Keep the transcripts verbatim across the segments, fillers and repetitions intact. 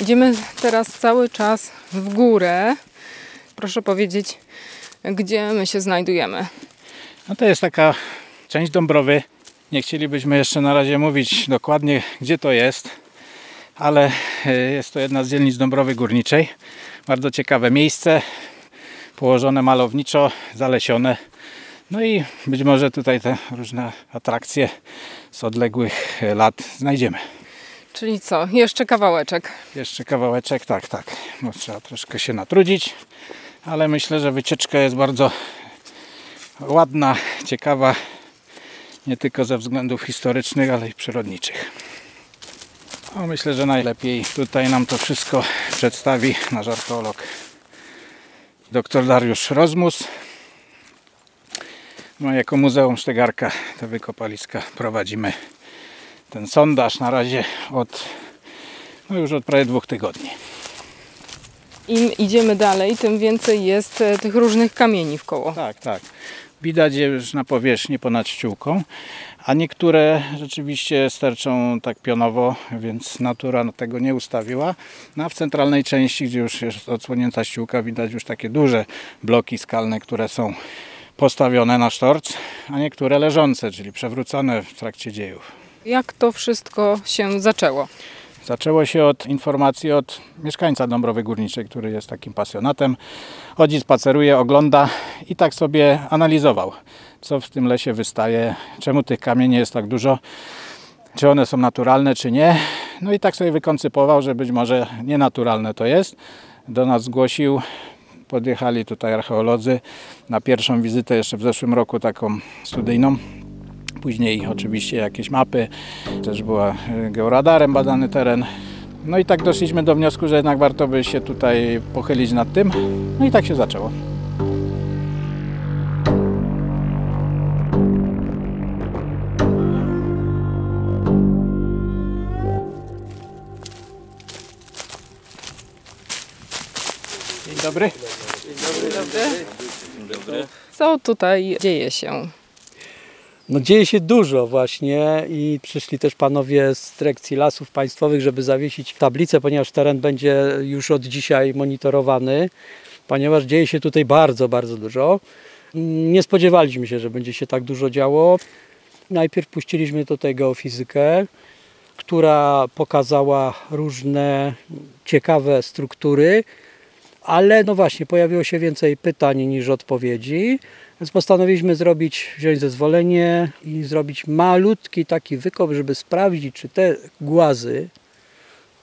Idziemy teraz cały czas w górę. Proszę powiedzieć, gdzie my się znajdujemy. No to jest taka część Dąbrowy. Nie chcielibyśmy jeszcze na razie mówić dokładnie, gdzie to jest, ale jest to jedna z dzielnic Dąbrowy Górniczej. Bardzo ciekawe miejsce, położone malowniczo, zalesione. No i być może tutaj te różne atrakcje z odległych lat znajdziemy. Czyli co? Jeszcze kawałeczek. Jeszcze kawałeczek, tak, tak. No, trzeba troszkę się natrudzić, ale myślę, że wycieczka jest bardzo ładna, ciekawa. Nie tylko ze względów historycznych, ale i przyrodniczych. No, myślę, że najlepiej tutaj nam to wszystko przedstawi nasz archeolog dr Dariusz Rozmus. No, jako Muzeum Sztygarka te wykopaliska prowadzimy ten sondaż na razie od, no już od prawie dwóch tygodni. Im idziemy dalej, tym więcej jest tych różnych kamieni w koło. Tak, tak. Widać je już na powierzchni ponad ściółką, a niektóre rzeczywiście sterczą tak pionowo, więc natura tego nie ustawiła. No a w centralnej części, gdzie już jest odsłonięta ściółka, widać już takie duże bloki skalne, które są postawione na sztorc, a niektóre leżące, czyli przewrócone w trakcie dziejów. Jak to wszystko się zaczęło? Zaczęło się od informacji od mieszkańca Dąbrowy Górniczej, który jest takim pasjonatem. Chodzi, spaceruje, ogląda i tak sobie analizował, co w tym lesie wystaje, czemu tych kamieni jest tak dużo, czy one są naturalne, czy nie. No i tak sobie wykoncypował, że być może nienaturalne to jest. Do nas zgłosił, podjechali tutaj archeolodzy na pierwszą wizytę jeszcze w zeszłym roku taką studyjną. Później oczywiście jakieś mapy, też była georadarem badany teren. No i tak doszliśmy do wniosku, że jednak warto by się tutaj pochylić nad tym. No i tak się zaczęło. Dzień dobry. Dzień dobry. Dzień dobry. Co tutaj dzieje się? No, dzieje się dużo właśnie i przyszli też panowie z Dyrekcji Lasów Państwowych, żeby zawiesić tablicę, ponieważ teren będzie już od dzisiaj monitorowany, ponieważ dzieje się tutaj bardzo, bardzo dużo. Nie spodziewaliśmy się, że będzie się tak dużo działo. Najpierw puściliśmy tutaj geofizykę, która pokazała różne ciekawe struktury, ale no właśnie pojawiło się więcej pytań niż odpowiedzi. Więc postanowiliśmy zrobić, wziąć zezwolenie i zrobić malutki taki wykop, żeby sprawdzić, czy te głazy,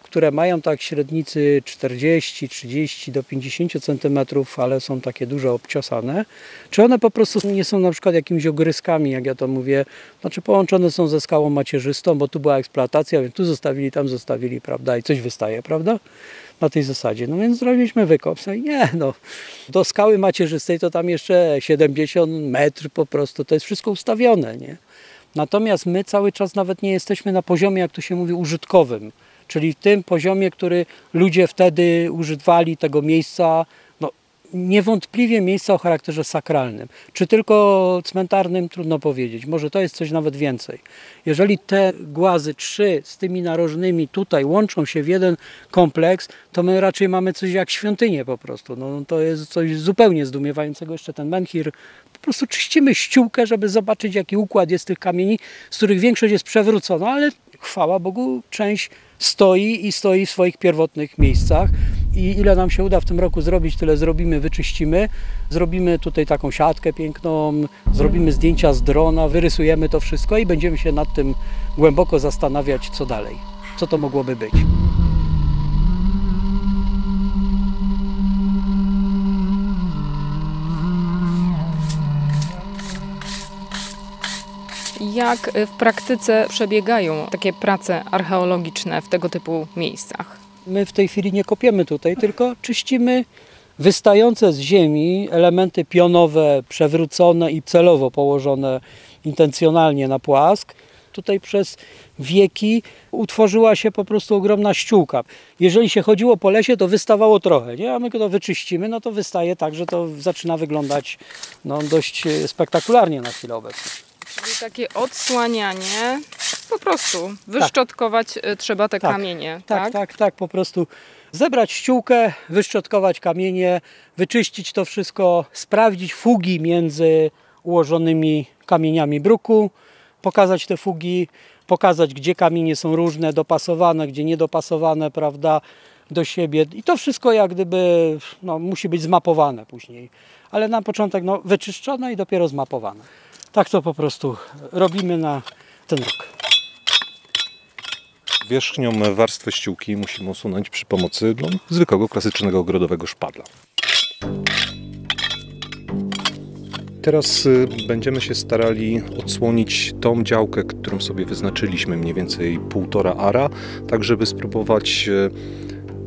które mają tak średnicy czterdzieści, trzydzieści do pięćdziesięciu centymetrów, ale są takie dużo obciosane, czy one po prostu nie są na przykład jakimiś ogryskami, jak ja to mówię, znaczy połączone są ze skałą macierzystą, bo tu była eksploatacja, więc tu zostawili, tam zostawili, prawda, i coś wystaje, prawda? Na tej zasadzie. No więc zrobiliśmy wykop. No i nie, no, do skały macierzystej to tam jeszcze siedemdziesiąt metrów po prostu, to jest wszystko ustawione, nie? Natomiast my cały czas nawet nie jesteśmy na poziomie, jak tu się mówi, użytkowym, czyli w tym poziomie, który ludzie wtedy używali tego miejsca, no niewątpliwie miejsca o charakterze sakralnym, czy tylko cmentarnym, trudno powiedzieć, może to jest coś nawet więcej. Jeżeli te głazy trzy z tymi narożnymi tutaj łączą się w jeden kompleks, to my raczej mamy coś jak świątynię po prostu, no to jest coś zupełnie zdumiewającego, jeszcze ten menhir. Po prostu czyścimy ściółkę, żeby zobaczyć, jaki układ jest tych kamieni, z których większość jest przewrócona, ale chwała Bogu, część stoi i stoi w swoich pierwotnych miejscach. I ile nam się uda w tym roku zrobić, tyle zrobimy, wyczyścimy. Zrobimy tutaj taką siatkę piękną, zrobimy zdjęcia z drona, wyrysujemy to wszystko i będziemy się nad tym głęboko zastanawiać, co dalej, co to mogłoby być. Jak w praktyce przebiegają takie prace archeologiczne w tego typu miejscach? My w tej chwili nie kopiemy tutaj, tylko czyścimy wystające z ziemi elementy pionowe, przewrócone i celowo położone intencjonalnie na płask. Tutaj przez wieki utworzyła się po prostu ogromna ściółka. Jeżeli się chodziło po lesie, to wystawało trochę, nie? A my to wyczyścimy, no to wystaje tak, że to zaczyna wyglądać no, dość spektakularnie na chwilę obecną. Czyli takie odsłanianie, po prostu wyszczotkować tak. trzeba te tak. kamienie. Tak, tak, tak, tak, po prostu zebrać ściółkę, wyszczotkować kamienie, wyczyścić to wszystko, sprawdzić fugi między ułożonymi kamieniami bruku, pokazać te fugi, pokazać gdzie kamienie są różne, dopasowane, gdzie niedopasowane, prawda, do siebie. I to wszystko jak gdyby no, musi być zmapowane później. Ale na początek no, wyczyszczone i dopiero zmapowane. Tak to po prostu robimy na ten rok. Wierzchnią warstwę ściółki musimy usunąć przy pomocy no, zwykłego, klasycznego ogrodowego szpadla. Teraz będziemy się starali odsłonić tą działkę, którą sobie wyznaczyliśmy, mniej więcej półtora ara, tak żeby spróbować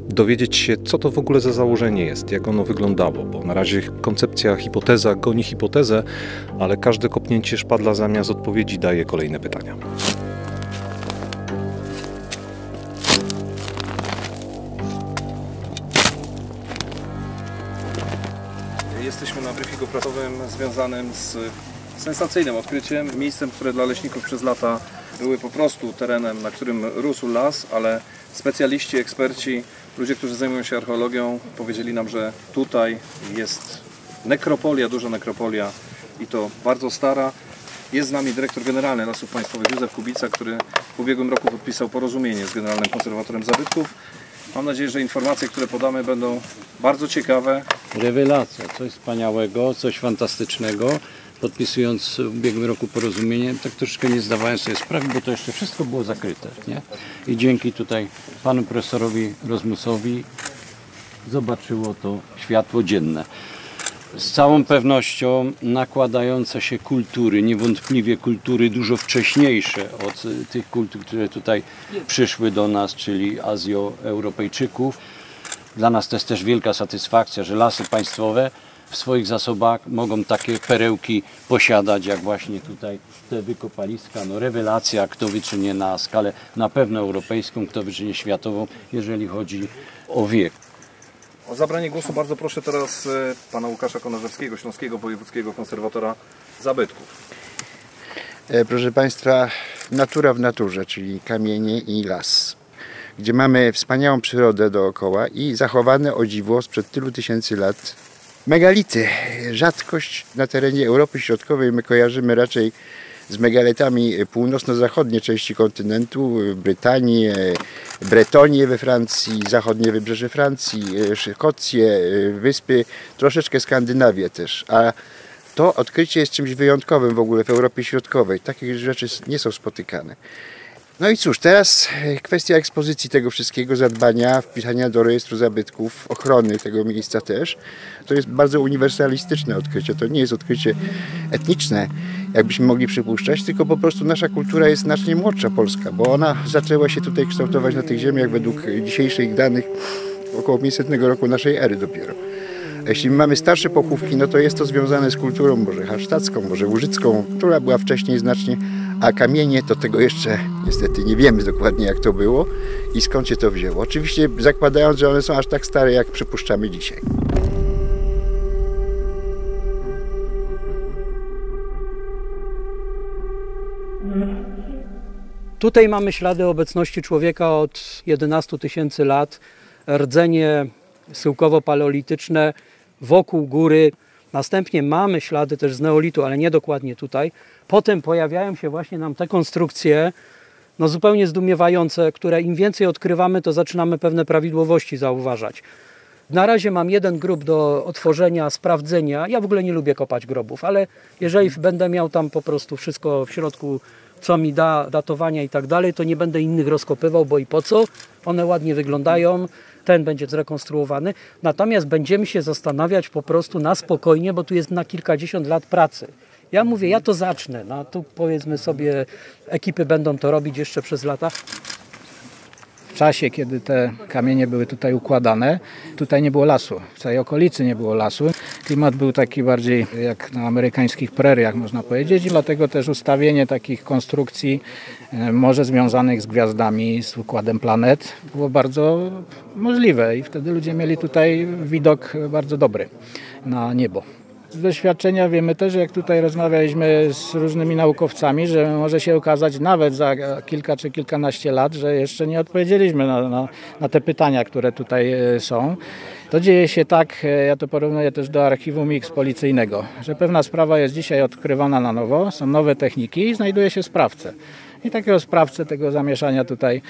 dowiedzieć się, co to w ogóle za założenie jest, jak ono wyglądało, bo na razie koncepcja, hipoteza goni hipotezę, ale każde kopnięcie szpadla zamiast odpowiedzi daje kolejne pytania. Jesteśmy na briefingu prasowym związanym z sensacyjnym odkryciem, miejscem, które dla leśników przez lata były po prostu terenem, na którym rósł las, ale specjaliści, eksperci, ludzie, którzy zajmują się archeologią, powiedzieli nam, że tutaj jest nekropolia, duża nekropolia i to bardzo stara. Jest z nami dyrektor generalny Lasów Państwowych Józef Kubica, który w ubiegłym roku podpisał porozumienie z Generalnym Konserwatorem Zabytków. Mam nadzieję, że informacje, które podamy, będą bardzo ciekawe. Rewelacja, coś wspaniałego, coś fantastycznego. Podpisując w ubiegłym roku porozumienie, tak troszeczkę nie zdawałem sobie sprawy, bo to jeszcze wszystko było zakryte, nie? I dzięki tutaj panu profesorowi Rozmusowi zobaczyło to światło dzienne. Z całą pewnością nakładające się kultury, niewątpliwie kultury dużo wcześniejsze od tych kultur, które tutaj przyszły do nas, czyli Azjoeuropejczyków. Dla nas to jest też wielka satysfakcja, że Lasy Państwowe w swoich zasobach mogą takie perełki posiadać, jak właśnie tutaj te wykopaliska. No rewelacja, kto wyczynie na skalę na pewno europejską, kto wyczynie światową, jeżeli chodzi o wiek. O zabranie głosu bardzo proszę teraz pana Łukasza Konarzewskiego, Śląskiego Wojewódzkiego Konserwatora Zabytków. Proszę Państwa, natura w naturze, czyli kamienie i las, gdzie mamy wspaniałą przyrodę dookoła i zachowane o dziwo sprzed tylu tysięcy lat megality. Rzadkość na terenie Europy Środkowej. My kojarzymy raczej z megalitami północno-zachodnie części kontynentu, Brytanię, Bretonię we Francji, zachodnie wybrzeże Francji, Szkocję, wyspy, troszeczkę Skandynawię też. A to odkrycie jest czymś wyjątkowym w ogóle w Europie Środkowej. Takie rzeczy nie są spotykane. No i cóż, teraz kwestia ekspozycji tego wszystkiego, zadbania, wpisania do rejestru zabytków, ochrony tego miejsca też. To jest bardzo uniwersalistyczne odkrycie, to nie jest odkrycie etniczne, jakbyśmy mogli przypuszczać, tylko po prostu nasza kultura jest znacznie młodsza, polska, bo ona zaczęła się tutaj kształtować na tych ziemiach według dzisiejszych danych około pięćsetnego roku naszej ery dopiero. A jeśli mamy starsze pochówki, no to jest to związane z kulturą może hallsztacką, może łużycką, która była wcześniej znacznie, a kamienie to tego jeszcze niestety nie wiemy dokładnie jak to było i skąd się to wzięło. Oczywiście zakładając, że one są aż tak stare jak przypuszczamy dzisiaj. Tutaj mamy ślady obecności człowieka od jedenastu tysięcy lat, rdzenie syłkowo-paleolityczne wokół góry. Następnie mamy ślady też z neolitu, ale nie dokładnie tutaj. Potem pojawiają się właśnie nam te konstrukcje, no zupełnie zdumiewające, które im więcej odkrywamy, to zaczynamy pewne prawidłowości zauważać. Na razie mam jeden grób do otworzenia, sprawdzenia. Ja w ogóle nie lubię kopać grobów, ale jeżeli będę miał tam po prostu wszystko w środku, co mi da datowania i tak dalej, to nie będę innych rozkopywał, bo i po co? One ładnie wyglądają, ten będzie zrekonstruowany. Natomiast będziemy się zastanawiać po prostu na spokojnie, bo tu jest na kilkadziesiąt lat pracy. Ja mówię, ja to zacznę, no tu powiedzmy sobie, ekipy będą to robić jeszcze przez lata. W czasie, kiedy te kamienie były tutaj układane, tutaj nie było lasu, w całej okolicy nie było lasu. Klimat był taki bardziej jak na amerykańskich preriach, można powiedzieć, i dlatego też ustawienie takich konstrukcji, może związanych z gwiazdami, z układem planet, było bardzo możliwe i wtedy ludzie mieli tutaj widok bardzo dobry na niebo. Z doświadczenia wiemy też, jak tutaj rozmawialiśmy z różnymi naukowcami, że może się okazać nawet za kilka czy kilkanaście lat, że jeszcze nie odpowiedzieliśmy na, na, na te pytania, które tutaj są. To dzieje się tak, ja to porównuję też do archiwum X policyjnego, że pewna sprawa jest dzisiaj odkrywana na nowo, są nowe techniki i znajduje się sprawcę. I takiego sprawcę tego zamieszania tutaj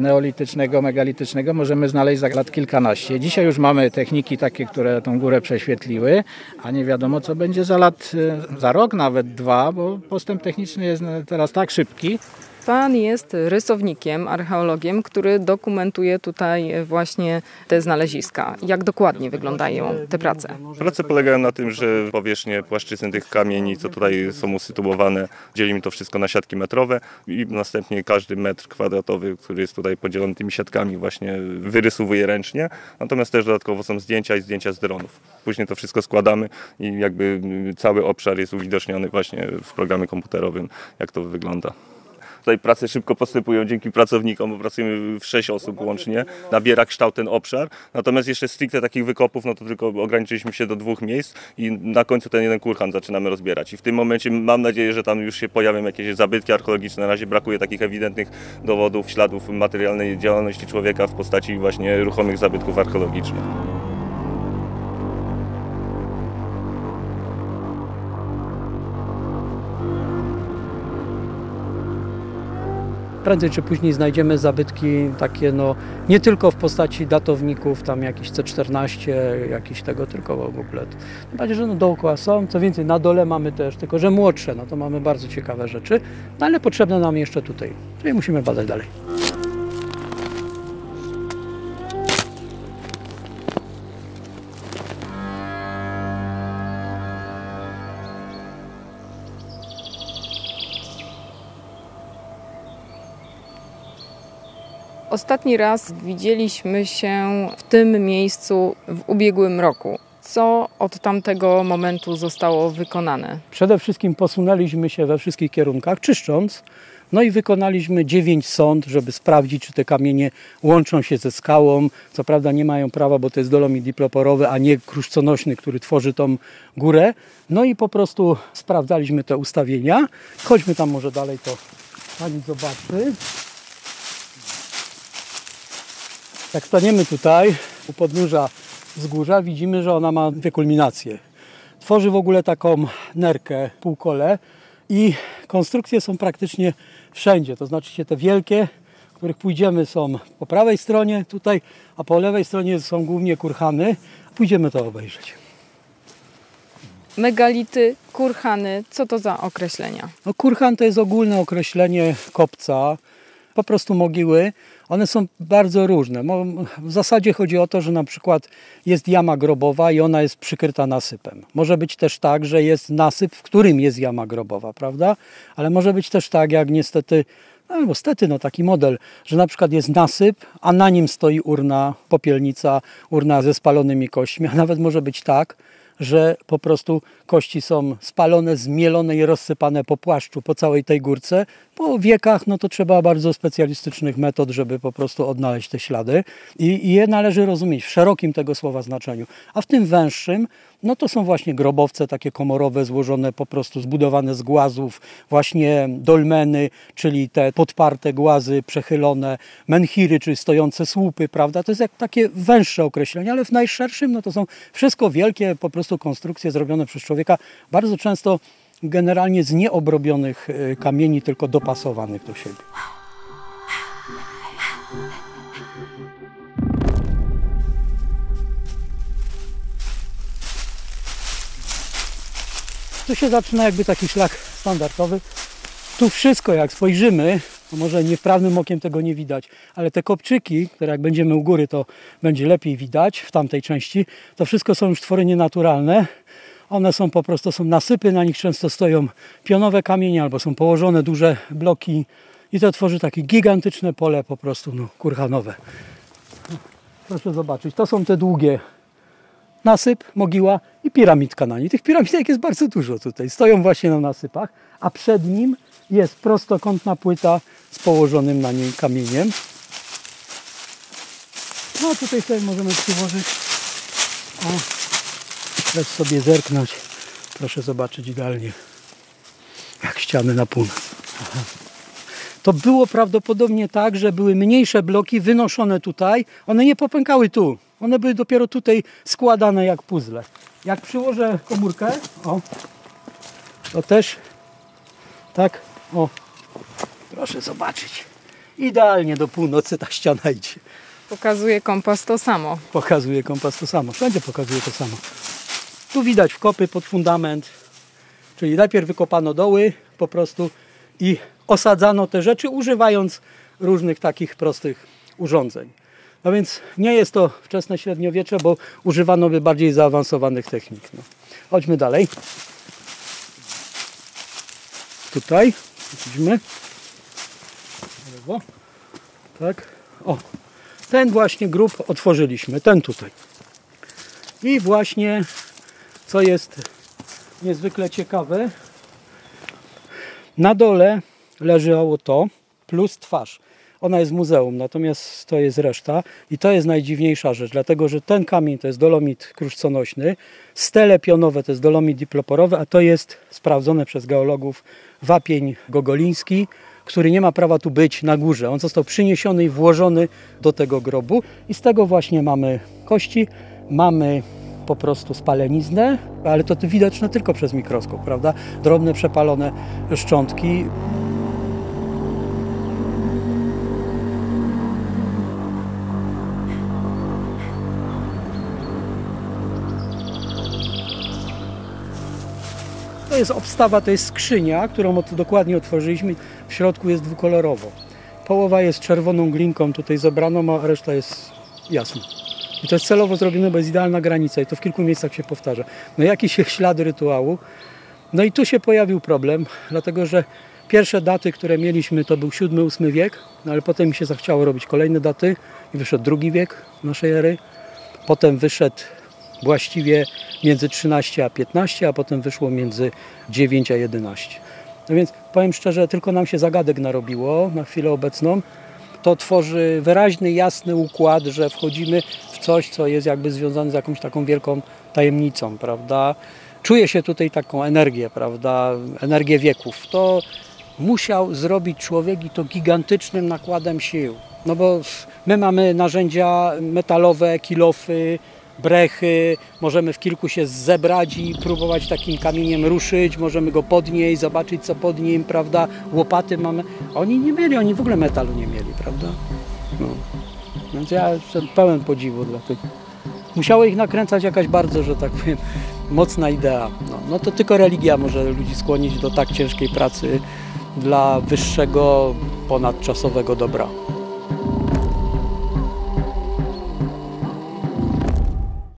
neolitycznego, megalitycznego możemy znaleźć za lat kilkanaście. Dzisiaj już mamy techniki takie, które tą górę prześwietliły, a nie wiadomo co będzie za lat, za rok nawet dwa, bo postęp techniczny jest teraz tak szybki. Pan jest rysownikiem, archeologiem, który dokumentuje tutaj właśnie te znaleziska. Jak dokładnie wyglądają te prace? Prace polegają na tym, że powierzchnie płaszczyzny tych kamieni, co tutaj są usytuowane, dzielimy to wszystko na siatki metrowe i następnie każdy metr kwadratowy, który jest tutaj podzielony tymi siatkami, właśnie wyrysowuje ręcznie. Natomiast też dodatkowo są zdjęcia i zdjęcia z dronów. Później to wszystko składamy i jakby cały obszar jest uwidoczniony właśnie w programie komputerowym, jak to wygląda. Tutaj prace szybko postępują dzięki pracownikom, bo pracujemy w sześć osób łącznie, nabiera kształt ten obszar. Natomiast jeszcze stricte takich wykopów, no to tylko ograniczyliśmy się do dwóch miejsc i na końcu ten jeden kurhan zaczynamy rozbierać. I w tym momencie mam nadzieję, że tam już się pojawią jakieś zabytki archeologiczne. Na razie brakuje takich ewidentnych dowodów, śladów materialnej działalności człowieka w postaci właśnie ruchomych zabytków archeologicznych. Prędzej czy później znajdziemy zabytki takie, no, nie tylko w postaci datowników, tam jakieś C czternaście, jakieś tego, tylko w ogóle. Tym bardziej, że no, dookoła są, co więcej, na dole mamy też, tylko że młodsze, no to mamy bardzo ciekawe rzeczy, no, ale potrzebne nam jeszcze tutaj, czyli musimy badać dalej. Ostatni raz widzieliśmy się w tym miejscu w ubiegłym roku. Co od tamtego momentu zostało wykonane? Przede wszystkim posunęliśmy się we wszystkich kierunkach, czyszcząc. No i wykonaliśmy dziewięć sond, żeby sprawdzić, czy te kamienie łączą się ze skałą. Co prawda nie mają prawa, bo to jest dolomit diploporowy, a nie kruszconośny, który tworzy tą górę. No i po prostu sprawdzaliśmy te ustawienia. Chodźmy tam może dalej, to pani zobaczy. Jak staniemy tutaj u podnóża wzgórza, widzimy, że ona ma dwie kulminacje. Tworzy w ogóle taką nerkę, półkole i konstrukcje są praktycznie wszędzie. To znaczy się te wielkie, których pójdziemy, są po prawej stronie tutaj, a po lewej stronie są głównie kurhany. Pójdziemy to obejrzeć. Megality, kurhany, co to za określenia? No, kurhan to jest ogólne określenie kopca, po prostu mogiły. One są bardzo różne. W zasadzie chodzi o to, że na przykład jest jama grobowa i ona jest przykryta nasypem. Może być też tak, że jest nasyp, w którym jest jama grobowa, prawda? Ale może być też tak, jak niestety, no niestety, no taki model, że na przykład jest nasyp, a na nim stoi urna, popielnica, urna ze spalonymi kośćmi, a nawet może być tak, że po prostu kości są spalone, zmielone i rozsypane po płaszczu, po całej tej górce. Po wiekach no to trzeba bardzo specjalistycznych metod, żeby po prostu odnaleźć te ślady i, i je należy rozumieć w szerokim tego słowa znaczeniu. A w tym węższym no to są właśnie grobowce takie komorowe, złożone po prostu, zbudowane z głazów, właśnie dolmeny, czyli te podparte głazy, przechylone, menhiry, czyli stojące słupy, prawda? To jest jak takie węższe określenie, ale w najszerszym no to są wszystko wielkie po prostu konstrukcje zrobione przez człowieka, bardzo często generalnie z nieobrobionych kamieni, tylko dopasowanych do siebie. Tu się zaczyna jakby taki szlak standardowy. Tu wszystko, jak spojrzymy, no może niewprawnym okiem tego nie widać, ale te kopczyki, które jak będziemy u góry, to będzie lepiej widać w tamtej części, to wszystko są już twory nienaturalne. One są po prostu, są nasypy, na nich często stoją pionowe kamienie albo są położone duże bloki i to tworzy takie gigantyczne pole po prostu no, kurhanowe. Proszę zobaczyć, to są te długie. Nasyp, mogiła i piramidka na niej. Tych piramidek jest bardzo dużo tutaj. Stoją właśnie na nasypach, a przed nim jest prostokątna płyta z położonym na niej kamieniem. No a tutaj sobie możemy przyłożyć. O, lecz sobie zerknąć Proszę zobaczyć idealnie, jak ściany na północ. Aha. To było prawdopodobnie tak, że były mniejsze bloki wynoszone tutaj. One nie popękały tu. One były dopiero tutaj składane jak puzzle. Jak przyłożę komórkę, o, to też tak, o, proszę zobaczyć. Idealnie do północy ta ściana idzie. Pokazuje kompas to samo. Pokazuje kompas to samo. Wszędzie pokazuje to samo. Tu widać wkopy pod fundament. Czyli najpierw wykopano doły po prostu i osadzano te rzeczy, używając różnych takich prostych urządzeń. No więc nie jest to wczesne średniowiecze, bo używano by bardziej zaawansowanych technik. No. Chodźmy dalej. Tutaj widzimy. Tak. O, ten właśnie grób otworzyliśmy, ten tutaj. I właśnie, co jest niezwykle ciekawe, na dole leżało to plus twarz. Ona jest w muzeum, natomiast to jest reszta i to jest najdziwniejsza rzecz, dlatego że ten kamień to jest dolomit kruszconośny, stele pionowe to jest dolomit diploporowy, a to jest sprawdzone przez geologów wapień gogoliński, który nie ma prawa tu być na górze. On został przyniesiony i włożony do tego grobu i z tego właśnie mamy kości, mamy po prostu spaleniznę, ale to widoczne tylko przez mikroskop, prawda? Drobne przepalone szczątki. To jest obstawa, to jest skrzynia, którą dokładnie otworzyliśmy. W środku jest dwukolorowo. Połowa jest czerwoną glinką tutaj zebraną, a reszta jest jasna. I to jest celowo zrobione, bo jest idealna granica i to w kilku miejscach się powtarza. No jakiś ślad rytuału. No i tu się pojawił problem, dlatego że pierwsze daty, które mieliśmy, to był siódmy ósmy wiek, no ale potem mi się zachciało robić kolejne daty i wyszedł drugi wiek naszej ery. Potem wyszedł właściwie między trzynaście a piętnaście, a potem wyszło między dziewięć a jedenaście. No więc powiem szczerze, tylko nam się zagadek narobiło na chwilę obecną. To tworzy wyraźny, jasny układ, że wchodzimy w coś, co jest jakby związane z jakąś taką wielką tajemnicą, prawda? Czuję się tutaj taką energię, prawda? Energię wieków. To musiał zrobić człowiek i to gigantycznym nakładem sił. No bo my mamy narzędzia metalowe, kilofy, brechy, możemy w kilku się zebrać i próbować takim kamieniem ruszyć, możemy go podnieść, zobaczyć co pod nim, prawda, łopaty mamy. Oni nie mieli, oni w ogóle metalu nie mieli, prawda. No. Więc ja jestem pełen podziwu dla tych. Musiało ich nakręcać jakaś bardzo, że tak powiem, mocna idea. No, no to tylko religia może ludzi skłonić do tak ciężkiej pracy dla wyższego, ponadczasowego dobra.